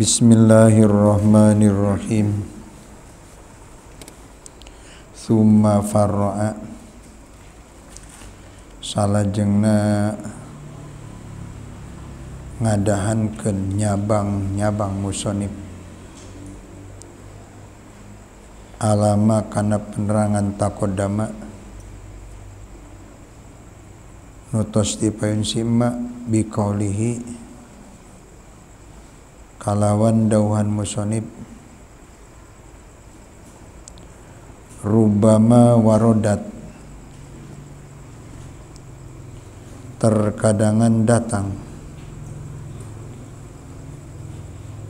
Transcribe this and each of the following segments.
Bismillahirrahmanirrahim. Tsumma farra'a. Salajengna ngadahankeun nyabang-nyabang musonib. Alama kana penerangan takodama nutos dipayun sima bikaulihi kalawan dauhan musonib rubama warodat terkadangan datang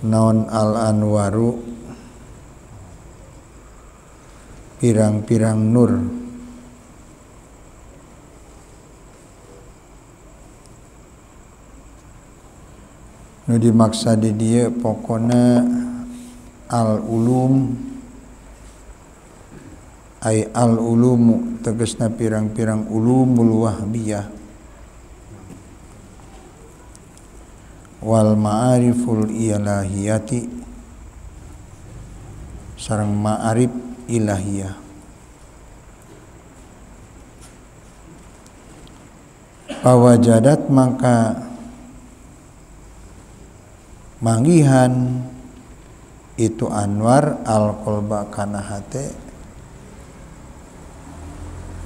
naon al-anwaru pirang-pirang nur nu dimaksud di dia pokona al-ulum ay al-ulumu tegasna pirang-pirang ulumul wahbiyah wal ma'ariful ilahiyati sareng ma'arif ilahiyah. Pawajadat maka manggihan itu anwar al-qalba kana hate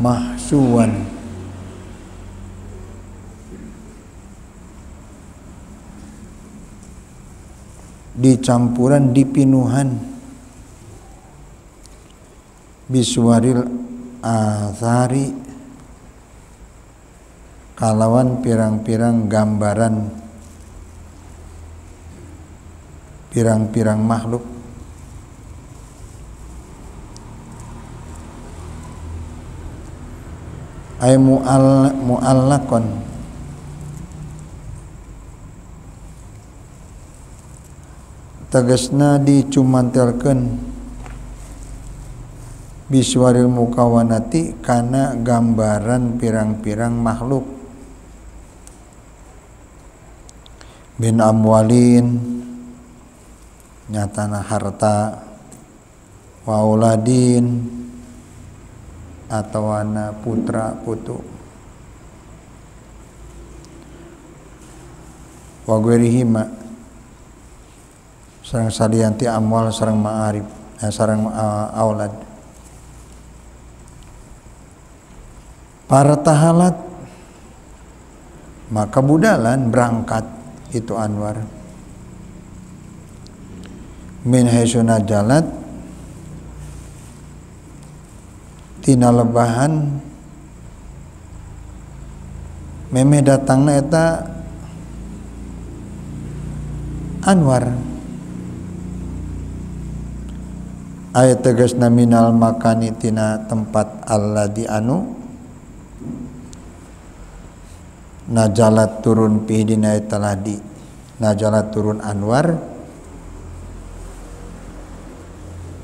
mahsuwan dicampuran dipinuhan biswaril athari kalawan pirang-pirang gambaran pirang-pirang makhluk ay mu'allakon tegasna dicumantelkeun biswaril mukawanati kana gambaran pirang-pirang makhluk bin amwalin nyatana harta wa auladin atawana putra putu wa ghairihima sareng salianti amwal sareng ma'arif sareng aulad para tahalat maka budalan berangkat itu anwar min haisuna jalat tina lebahan memeh datangna eta anwar ayat tegasna minal makani tina tempat alladhi anu najalat turun pihdina etaladi najalat turun anwar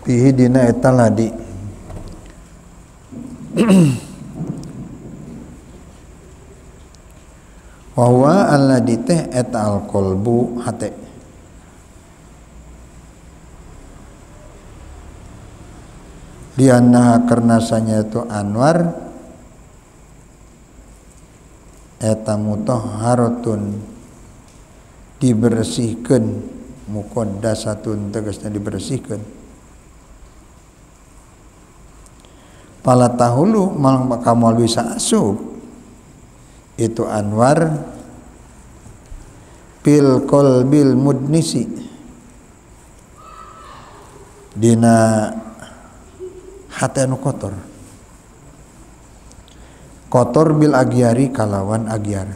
pihdina etaladi wawa aladi teh eta alqalbu hate lianna karnasanya itu anwar eta mutahharatun dibersihkeun muqaddasatun tegasna dibersihkeun pala tahulu malang kamal bisa asup itu anwar bil qalbil mudnisi dina hati anu kotor kotor bil agyari kalawan agyar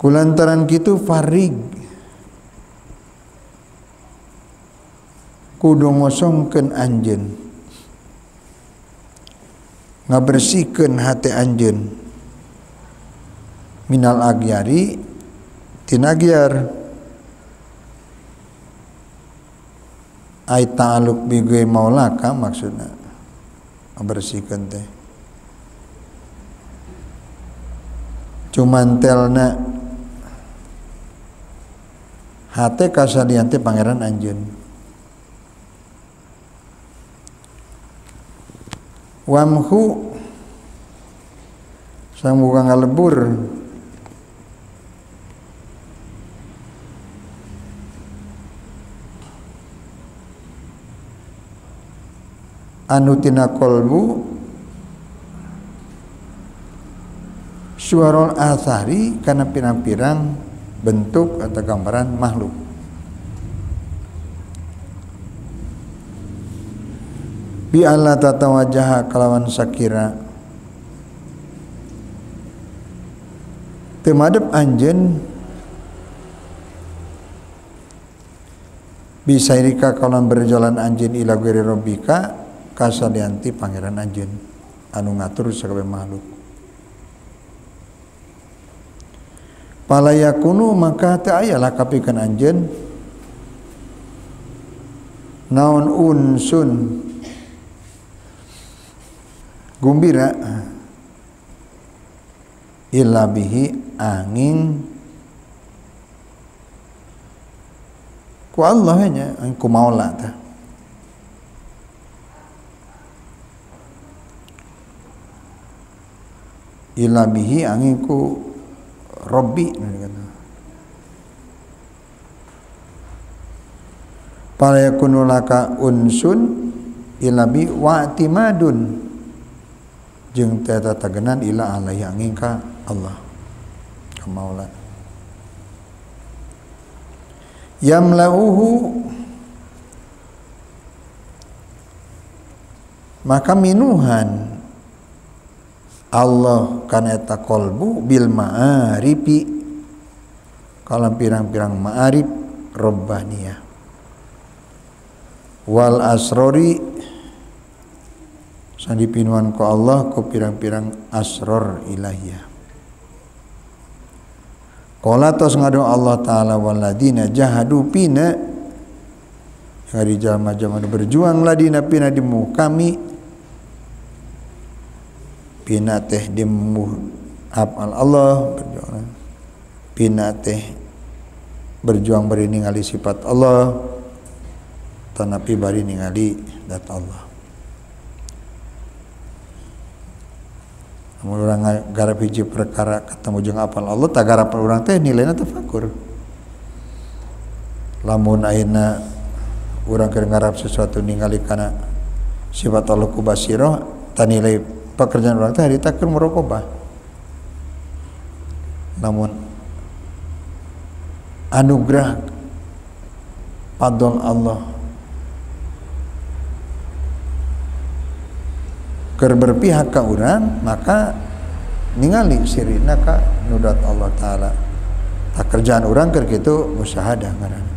kulantaran kitu farig kudu ngosongkeun anjeun ngabersihkeun hate anjeun minal agyari tina agyar ai ta'aluk bi gue maulaka maksudna bersihkeun teh cuman telna hate kasadiante Pangeran Anjeun. Wamhu sang buka ngalebur anu tina kolbu suarol athari karena pirang-pirang bentuk atau gambaran makhluk. Bi Allah tatawajaha kalawan sakira temadep anjen bisairika kalawan berjalan anjen ila giri robika kasadianti Pangeran Anjeun anu ngatur sakabeh makhluk. Palayakunu maka teu aya lah kapikeun anjeun naon unsun gumbira illa bihi angin ku Allah nya ku Maula tah. Ila bihi angiku Robbi palayakunulaka unsun ila bi wa'timadun jeung teu tatagenan ila alaihi angin ka Allah ka Maula. Yamlauhu maka minuhan Allah kana eta kolbu bil ma'arifi kalam pirang-pirang ma'arif robbaniyah wal asrori sandipinuan ku Allah ku pirang-pirang asror ilahiyah. Qala tos ngadu Allah taala waladina jahadu pina hari jalma-jalma berjuang ladina pina di kami pina teh dimuh apal Allah berjuang pina teh berjuang bari ningali sifat Allah tanapi bari ningali dat Allah. Amun urang garap hiji perkara ketemu jeung apal Allah tak garap urang teh nilainya tafakur. Lamun ayeuna urang keur ngarap sesuatu ningali kana sifat Allah ku basirah tanilai pekerjaan orang tadi takkan merokobah. Namun anugerah padol Allah keur berpihak ka urang maka ningali sirina ka nudat Allah taala. Tak kerjaan urang keur kitu musyahadah ngaranna.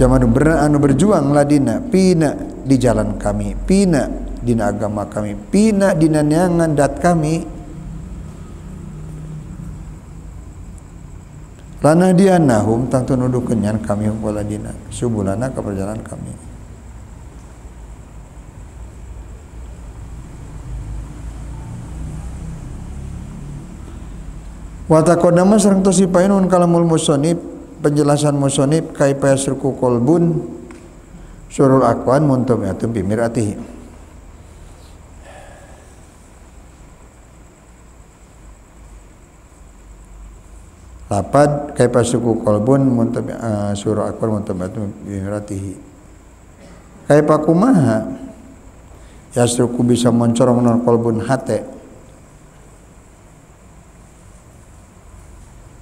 Jaman anu berjuang ladina pina di jalan kami pina dina agama kami pina dina neangan dat kami lana dianahum tangtu nuduh kenyan kami humpala dina subulana ke perjalanan kami. Watakodama serang tosipainun kalamul musonib penjelasan musonib kaipaya surku kolbun surul akwan muntum yatum bimir atihim. Lapad kaipa suku kolbun muntab surah akbar muntabatu bimiratihi kaipa kumaha yasruku bisa mencorong non kolbun hate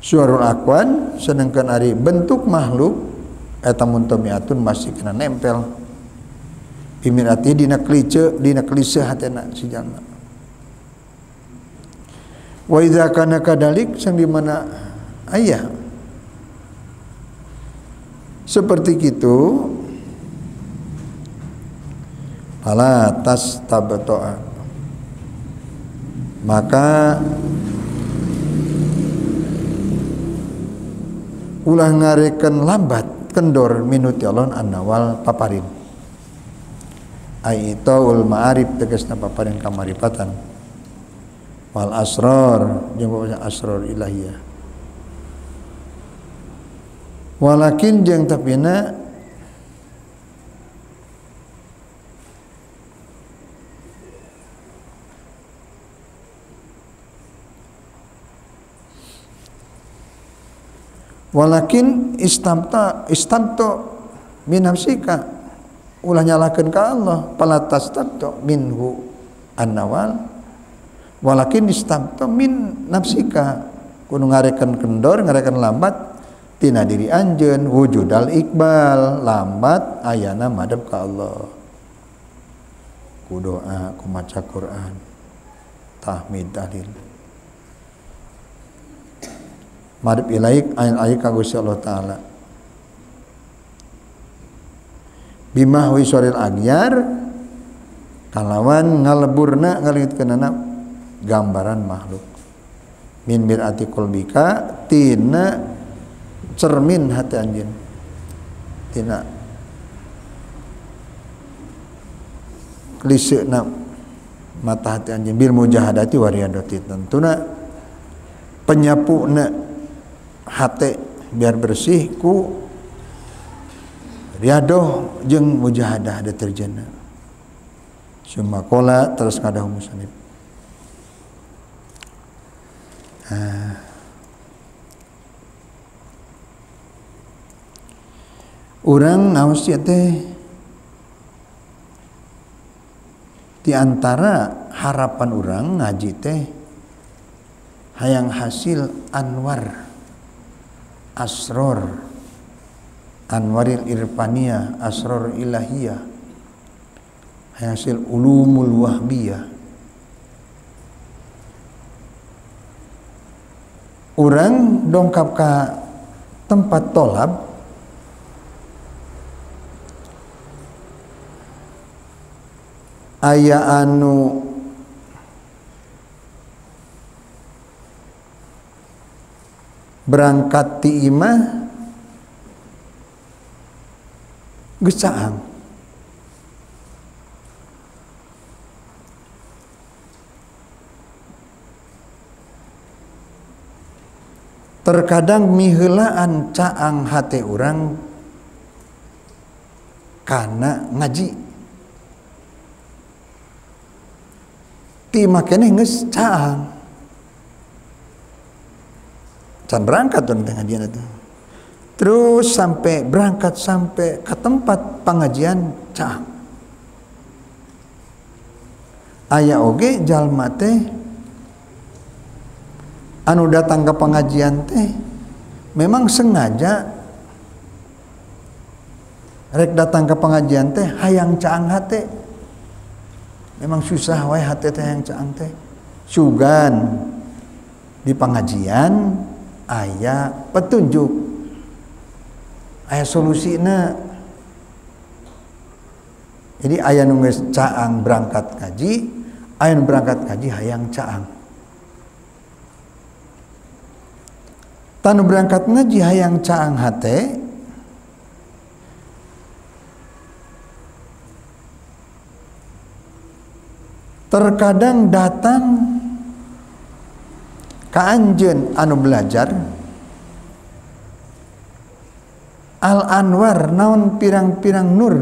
surah akwan sedangkan ari bentuk makhluk eta muntabiatun masih kena nempel bimiratihi dina klice hatena si jalma. Wa idza kana kadalik sang di mana ayah seperti itu palatas tabatoa maka ulah ngarekan lambat kendor minuti alon annawal paparin aitaul ma'arif tegasna paparin kamaripatan wal asrar jeung asrar ilahiyah Walakin jeung tepina walakin istamta min nafsika ulah nyalakeun ka Allah palatastamta minhu annawal walakin istamta min nafsika kudu ngarekan kendor ngarekan lambat tina diri anjeun wujudal iqbal lambat ayana madep ka Allah ku doa ku maca Quran tahmid tahlil madep ilaik ayat-ayat ka Gusti Allah Ta'ala bimahwi soril agyar kalawan ngaleburna ngaleutkeunana gambaran makhluk min mirati qalbika tina cermin hati anjeun tina kliseuna mata hati anjeun bil mujahadati wariyadati tentuna penyapuna hati biar bersih ku riadoh jeung mujahadah deterjena cuma kola terus ngadah musannif urang ngaos teh di antara harapan urang ngaji teh hayang hasil anwar asror anwaril irfaniyah asror ilahiyah hasil ulumul wahbiyah urang dongkap ka tempat tolab aya anu berangkat ti imah geus caang terkadang miheulaan caang hate urang kana ngaji ti imah keneh geus caang dan berangkat dong pengajian itu terus sampai berangkat sampai ke tempat pengajian caang aya oge jalma teh anu datang ke pengajian teh memang sengaja rek datang ke pengajian teh hayang caang hate memang susah wae hate teh hayang caang teh sugan di pengajian aya petunjuk aya solusina jadi aya nu geus caang berangkat kaji aya nu berangkat kaji hayang caang tanu berangkat ngaji hayang caang hate terkadang datang ka anjeun anu belajar al anwar naon pirang-pirang nur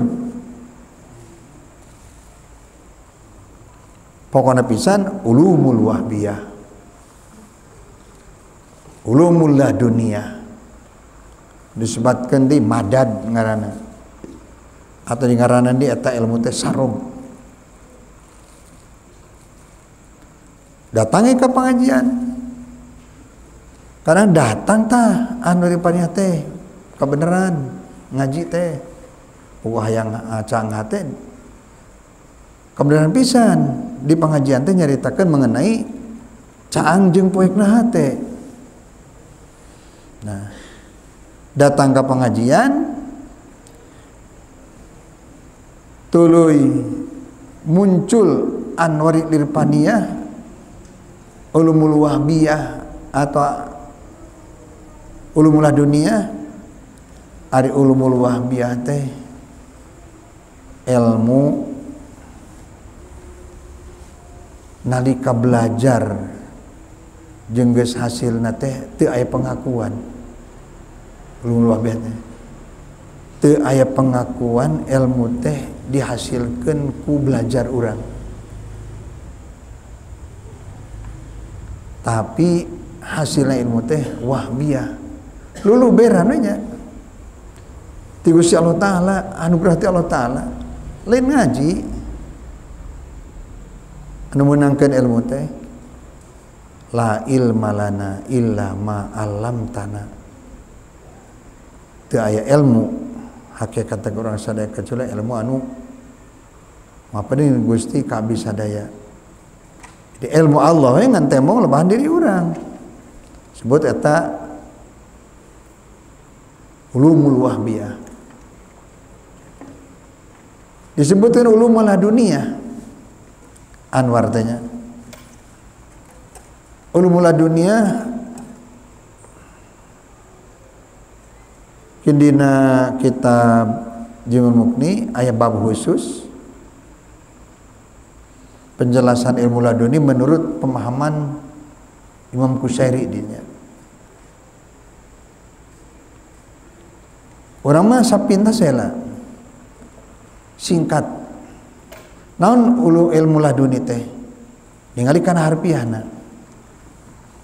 pokona pisan ulumul wahbiyah ulumul laduniyah disebutkeun di madad ngaranna atau di ngaranna di eta ilmu teh sarung datangi ka pengajian karena datang tah anu ripanya teh kebenaran ngaji teh uah yang cang hate kebenaran pisan di pengajian teh nyaritakeun mengenai caang jeung poekna hate nah datang ka pengajian tuluy muncul anwaril irfaniyah ulumul wahbiyah atau ulumul dunia ari ulumul wahbiyah teh ilmu nalika belajar jeung geus hasilna teh teu aya pengakuan Rumah bete. Teu aya pengakuan ilmu teh dihasilkan ku belajar urang. Tapi hasilnya ilmu teh wahbiah. Lulu berananya. Ti Gusti Allah Ta'ala, anugerah ti Allah Ta'ala. Lain ngaji. Anu menangkan ilmu teh. La ilma lana illa ma 'allamtana. Teu aya ilmu hakikat urang sadaya kecuali ilmu anu mapadeun Gusti ka abdi sadaya. Di ilmu Allah we ngan temong lebahan diri urang. Sebut eta ulumul wahbiyah. Disebutkan ulumul laduniyah. Anwar tanya. Ulumul dunia kindina kitab Jumul Mukni aya bab khusus penjelasan ilmu laduni menurut pemahaman Imam Kusyairi dinya. Urang mah sapintas heula. Singkat. Naon ulu ilmu laduni teh? Ningali kana harfiahna.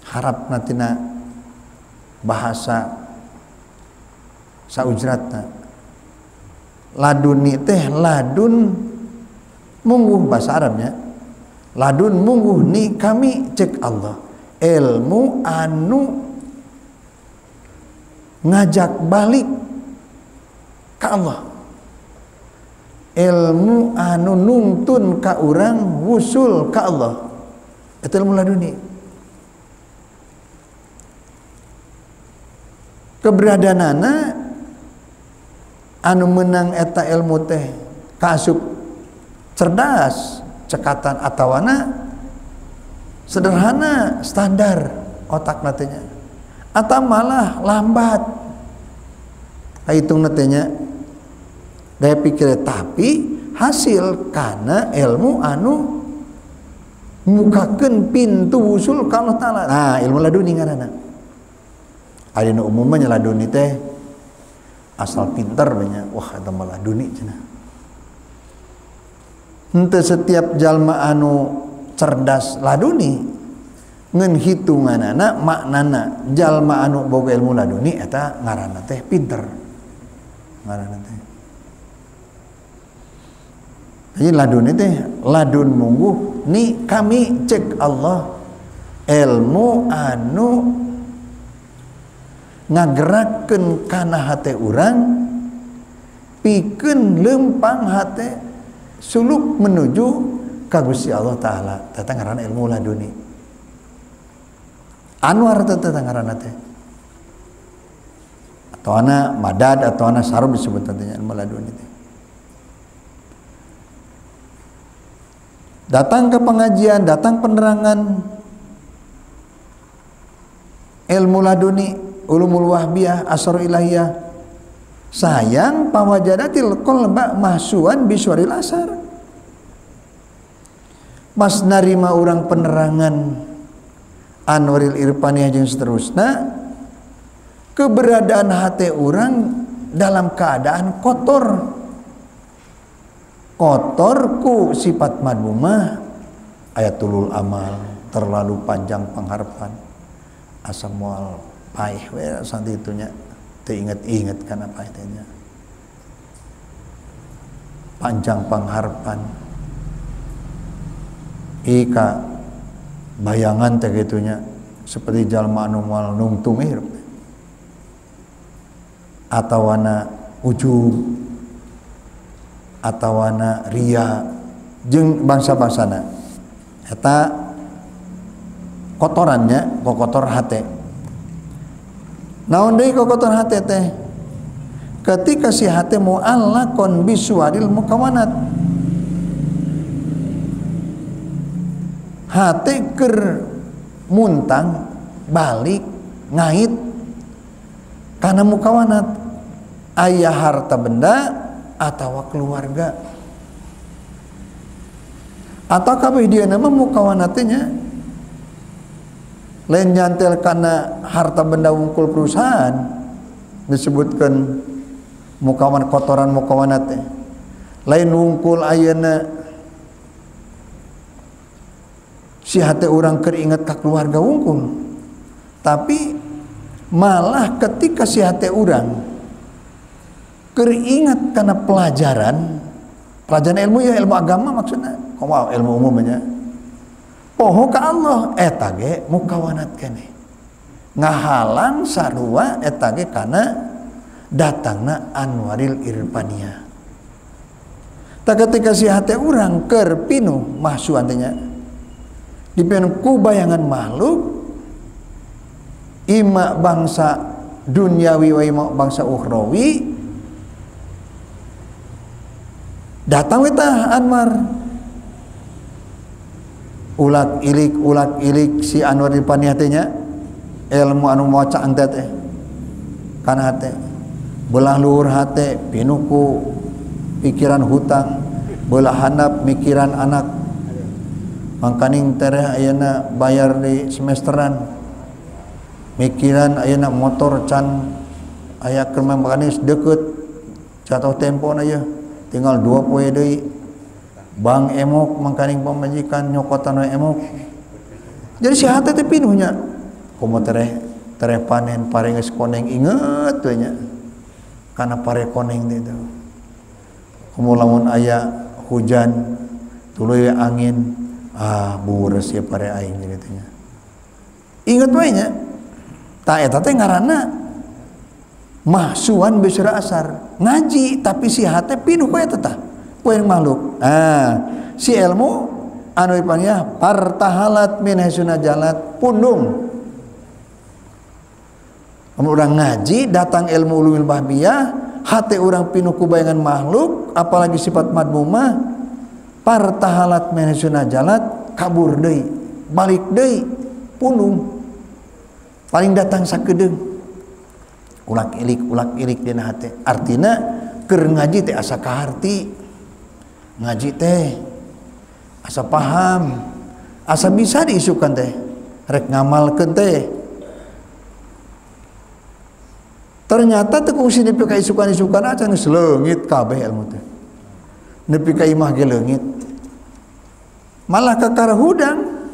Harap natina bahasa saujratna laduni teh ladun mungguh bahasa Arabnya ladun mungguh ni kami cek Allah ilmu anu ngajak balik ke Allah ilmu anu nuntun ka urang wusul ka Allah itu ilmu laduni. Keberadaanana anu menang eta ilmu teh kaasup cerdas cekatan atawana sederhana standar otak natenya atau malah lambat hitung natenya daya pikir tapi hasil karena ilmu anu mukakeun pintu wusul ka Allah Ta'ala. Nah ilmu laduni ngaranna adina umumnya laduni teh asal pinter banyak wah eta mah laduni cenah henteu setiap jalma anu cerdas laduni ngeun hitunganana maknana jalma anu boga ilmu laduni eta ngaranna teh pinter ngaranna teh jadi laduni teh ladun mungguh ni kami cek Allah ilmu anu ngagerakkeun kana hate urang pikeun lempang hate suluk menuju ka Gusti Allah Ta'ala eta ngaranna ilmu laduni Anwar eta ngaranna teh atawana madad atawana sarub disebut tadinya ilmu laduni teh datang ke pengajian datang penerangan ilmu laduni ulumul wahbiyah asar ilahiyah sayang pawajadatil kolba mahsuan biswaril asar mas narima orang penerangan Anwaril Irfaniyah jeung seterusna keberadaan hati orang dalam keadaan kotor kotorku sifat madhumah ayatulul amal terlalu panjang pengharapan asam mual paih we santi itunya teinget-inget kana paih tehnya panjang pangharpan ika bayangan teh gitunya seperti jalma anu moal nungtung hirup atawana ujub atawana ria jeung bangsa-bangsana eta kotorannya kotor hate. Naon deui kokotor hate teh ketika si hate mu'allaqon biswaril mukawanat hate keur muntang balik ngait kana mukawanat aya harta benda atawa keluarga atawa kabeh dieuna mah mukawanatnya lain nyantel karena harta benda wungkul perusahaan disebutkan mukawan kotoran mukawanatnya lain wungkul ayana si hati orang keringat ke keluarga wungkul, tapi malah ketika si hati orang keringat karena pelajaran ilmu, ya ilmu agama maksudnya, wow, ilmu umumnya poho ka Allah etage mukawanat kene ngahalang sarua etage karena datangna Anwaril Irfania. Tak ketika si hati orang kerpinu mahsu antinya dipinku bayangan makhluk ima bangsa dunyawi wa ima bangsa ukhrawi. Datang kita Anwar ulat ilik si Anwar Irfania tanya ilmu anu maca anta teh kana hate belah luhur hati, pinuku pikiran hutang, belah handap mikiran anak. Mangkaning tereh ayana bayar di semesteran, mikiran ayana motor can ayak kerma mekanis deket, jatuh tempo aja, tinggal 2 poe deui. Bang emok mangkaning pamajikan nyokotan emok. Jadi si hati teh pinuhnya, komo tereh panen parenges koneng inget we nya. Karena pare koneng itu kumulamun aya hujan tuluy angin bureus ya pare aing gitu nya inget wae nya ta eta teh ngaranna mahsuan bisra asar ngaji tapi si hate pinuh ku eta tah poe makhluk si ilmu anu dipanggah partahalat min hasuna jalat pundung. Orang ngaji datang ilmu ulumil bahbiyah hati orang pinuh ku bayangan makhluk apalagi sifat madmumah partahalat menasuna jalat kabur deui balik deui pundung paling datang sakedeung ulak ilik dina hati artina keur ngaji teh asa kaharti ngaji teh asa paham asa bisa diisukan teh rek ngamalkeun teh. Ternyata tekungsi nepi ka isukan-isukan aja geus leungit kabeh ilmu teh. Nepi ka imah ge leungit. Malah kakara hudang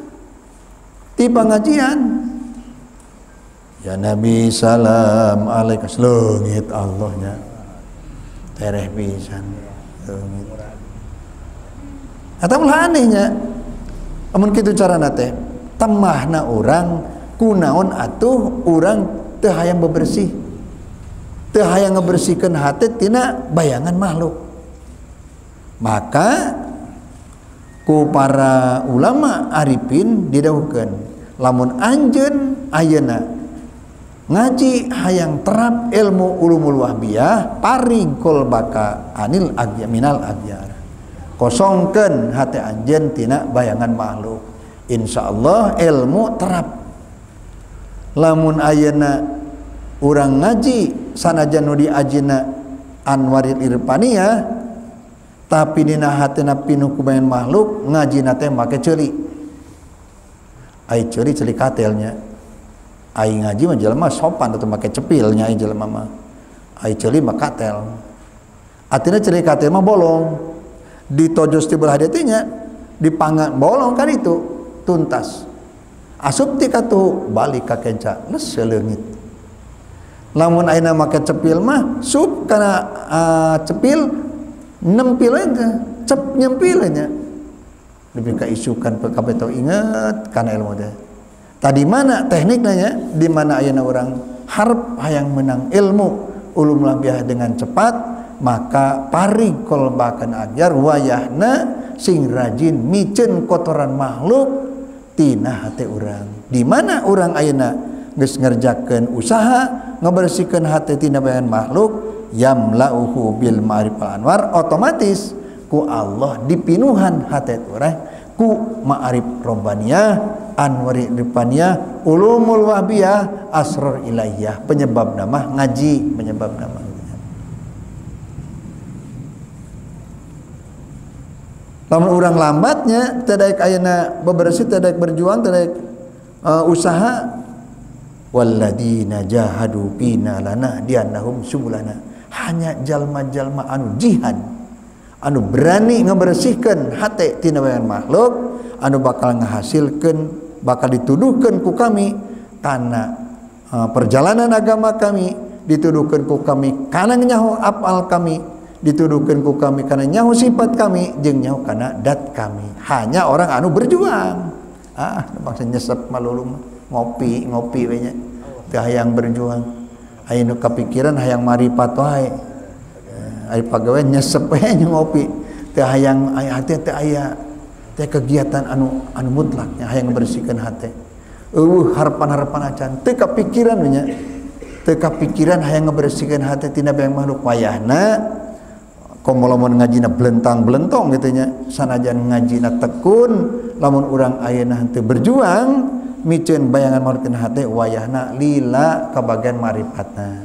ti pengajian. Ya Nabi salam alaika leungit Allahnya. Tereh pisan leungit. Eta ulah aneh nya. Amun kitu carana teh, temahna urang kunaon atuh urang teu hayang bebersih. Teu hayang ngebersihkeun hati tina bayangan makhluk. Maka ku para ulama arifin didawuhkeun lamun anjeun ayeuna ngaji hayang terap ilmu ulumul wahbiyah paring kolbaka anil agyaminal agyar kosongkeun hati anjeun tina bayangan makhluk insyaallah ilmu terap. Lamun ayeuna urang ngaji sanajan nu diajina Anwaril Irfania tapi dina hatina pinuh ku bayan makhluk ngajina teh make ceuli ai ceuli ceuli katelnya ai ngaji mah jelema sopan atuh make cepilnya ai jelema mah ai ceuli mah katel atina ceuli katel mah bolong ditojos ti belah hade nya dipanggang bolong kan itu tuntas asup ti katuh balik ka kenca les seleungit. Lamun ayeuna make cepil mah sup kana cepil nempileun cep nyempileun nya lebih kaisukan kabeh tau inget kana ilmu teh tadi mana teknikna nya di mana ayeuna urang harap hayang menang ilmu ulumul wahbiyah dengan cepat maka pari kolbakan ajar wayahna sing rajin miceun kotoran makhluk tina hate urang di mana urang ayeuna geus ngerjakeun usaha ngebersihkeun hati tina bayangan makhluk yamlauhu bil ma'rifal anwar otomatis ku Allah dipinuhan hati urang ku ma'arif rabbaniyah Anwaril Irfania ulumul wahbiyah asror ilahiyah penyebab nama ngaji penyebab nama. Lamun urang lambatnya teu daek ayeuna bebersih teu daek berjuang teu daek usaha Walladzina jahadu fina lanahdiyannahum subulana. Hanya jalma-jalma anu jihad, anu berani ngebersihkan hati tina bayan makhluk, anu bakal ngehasilkan, bakal dituduhkan ku kami karena perjalanan agama kami, dituduhkan ku kami karena nyaho apal kami, dituduhkan ku kami karena nyaho sifat kami, jeung nyaho karena dat kami. Hanya orang anu berjuang. Ah, maksudnya nyesep malulung. Ngopi banyak teh hayang berjuang, ayeuna kapikiran hayang maripat wae, ari pagawean nyesep we ngopi, teh hayang hati teh aya teh kegiatan anu mutlak hayang bersihkeun hate. Harapan-harapan acan teu kapikiran we nya, teu kapikiran hayang ngabersihkeun hate tina beang makhluk wayahna. Komo lamun ngajina blentang-blentong kitu nya, sanajan ngajina tekun, lamun urang ayeuna henteu berjuang miceun bayangan martin hati wayahna lila kabagian maripatna.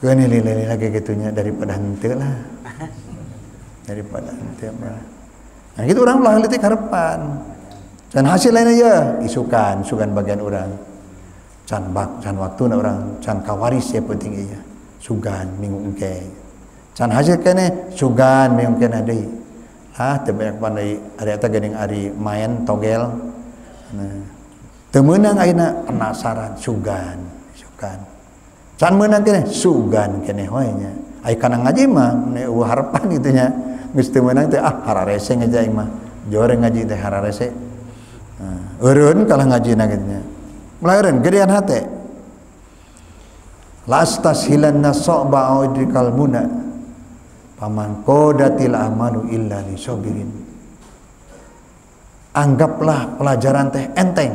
Kene lila kayak gitunya daripada henteu lah. Daripada henteu mah. Nah gitu orang ulah leutik harapan. Dan hasil lainnya ya isukan bagian orang. Can waktuna orang can kawaris ya penting ieu. Sugan minggu engke. Can hasil kene sugan minggu kene deui. Ah teu banyak pandai ari eta geuning ari main togel. Nah, temenang akhirnya penasaran sugan can menang kene sugan kene wae nya ai kana ngaji mah harapan gitu nya geus teu menang teh ah hararese ngaji aing mah jore ngaji teh hararese eureun kalah ngajina kitu nya melahereun gedean hate lastahilanna soba audrikal muna paman qadatil amalu illa lisabirin. Anggaplah pelajaran teh enteng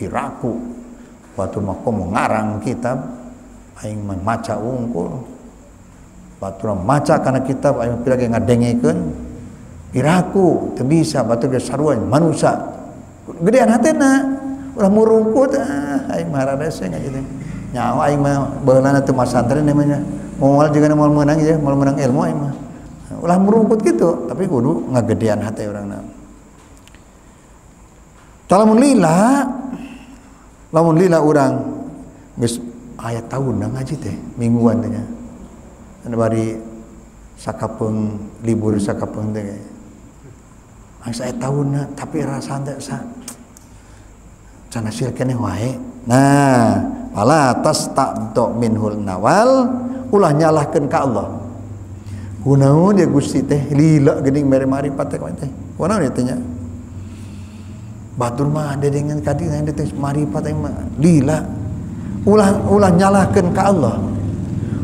piraku waktu mau ngarang kitab aing maca unggul batur maca karena kitab aing pirage ngadengekeun piraku teu bisa batur ge sarua manusia gedean hatena ulah murungkut aing mararese ngaji nyaho aing mah baheulana teu masantren namanya moal juga moal meunang ya moal meunang ilmu aing mah ulah murungkut kitu tapi kudu ngagedean hate urangna. Lamun lila orang geus aya tahun na ngaji teh mingguan teh nya. Anu bari sakapeung libur sakapeung teh. Asa aya tahunna tapi rasa teh sa. Can hasil keneh wae. Nah, pala tas taqdo minhul nawal ulah nyalahkeun ka Allah. Kunaon ya Gusti teh lila geuning mere-mari patek teh. Kunaon teh nya? Batur mah dengan kadin yang detes maripat yang lila ulah nyalahkan ke Allah.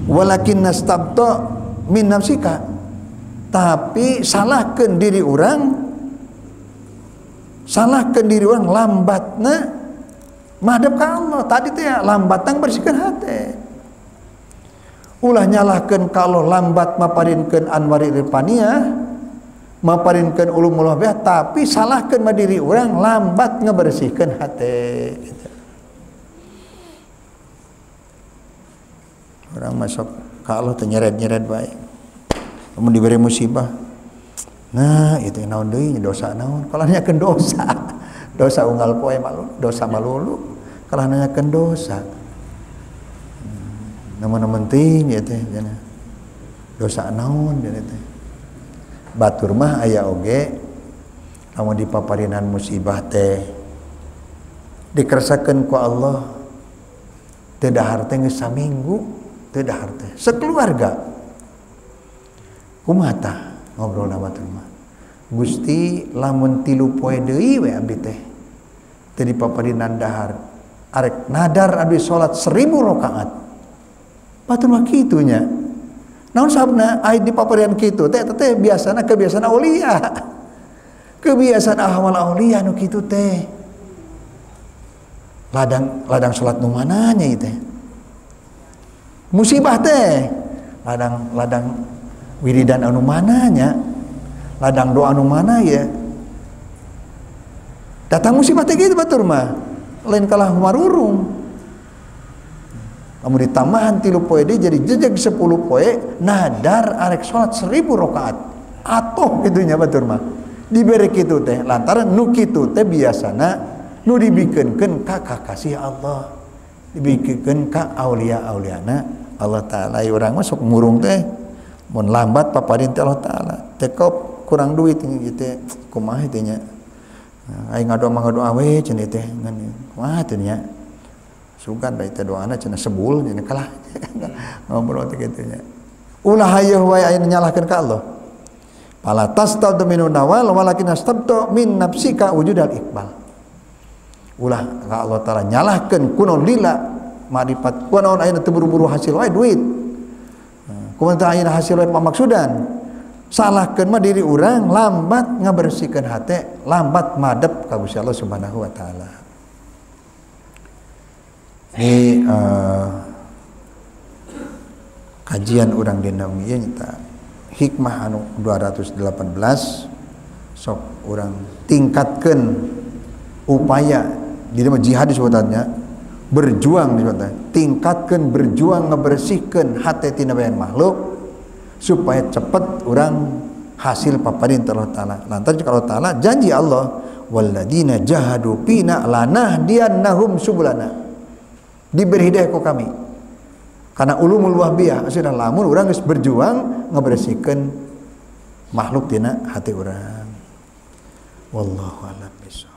Walakin nastabto min nafsika, tapi salahkan diri orang lambatna madhab ke Allah. Tadi teh lambatang bersihkan hati. Ulah nyalahkan ke Allah lambat maparinkan anwari irfaniah. Maparinkan ulumul habah tapi salahkan madiri orang lambat ngebersihkan hati. Orang masuk kalau nyeret-nyeret baik. Kemudian diberi musibah. Nah, itu naon deui dosa naon? Kalahnya ke dosa. Dosa unggal poe malu, dosa malulu. Kalahnya ke dosa. Namun penting ieu teh cenah. Dosa naon ieu teh? Batur mah aya oge lamun dipaparinan musibah teh dikeresakeun ku Allah teu dahar teh geus saminggu teu dahar teh sakeluarga kumaha tah ngobrolna batur mah Gusti lamun 3 poe deui we abdi teh teu dipaparinan dahar arek nadar abdi salat 1000 rakaat batur mah kitu nya. Namun sabna ayat di paparian kitu teh teh biasana kebiasaan aulia. Kebiasaan ahwal aulia nu kitu teh. Ladang salat nu mana nya teh. Musibah teh ladang wiridan anu mana nya. Ladang doa anu mana ya. Datang musibah teh kitu batur mah. Lain kalah marurung. Kamu ditambahan 3 poe deh jadi jejak 10 poe nadar arek sholat 1000 rokaat atau gitunya batur mah diberi kitu teh lantaran nu kitu teh biasana nu dibikeunkeun ka kakasih Allah, dibikeunkeun ka aulia-auliana Allah Ta'ala. Urang mah sok murung teh mun lambat paparin teh Allah Ta'ala, tekop kurang duit gitu teh kumaha teh nya, aing ngadoa-ngadoa we cenah teh kumaha teh nya, sugan bae teh doana cenah sebul cenah kalah ngobrol teh kitu nya. Ulah hayeuh wae aya nyalahkeun ka Allah. Pala tastabtu min nawal walakin astabtu min nafsika wujudal iqbal. Ulah ka Allah Ta'ala nyalahkeun kunaon lila ma'rifat kunaon ayeuna teu buru-buru hasil wae duit, kumaha teh ayeuna hasil wae pamaksudan. Salahkeun mah diri urang lambat ngabersihkeun hate, lambat madep ka Gusti Allah Subhanahu wa Ta'ala. Ini kajian urang dina ieu nya hikmah anu 218, sok urang tingkatkeun upaya di dalam jihad disebutnya, berjuang disebutnya, tingkatkan berjuang ngebersihkan hati tina bayan makhluk supaya cepat orang hasil paparin Allah Ta'ala. Lantas kalau Ta'ala janji Allah waladina jahadu pina lanah diannahum subulana, diberi hidayah ku kami karena ulumul wahbiyah sudah lamun orang harus berjuang ngebersihkan makhluk tina hati orang. Wallahu a'lam bishawab.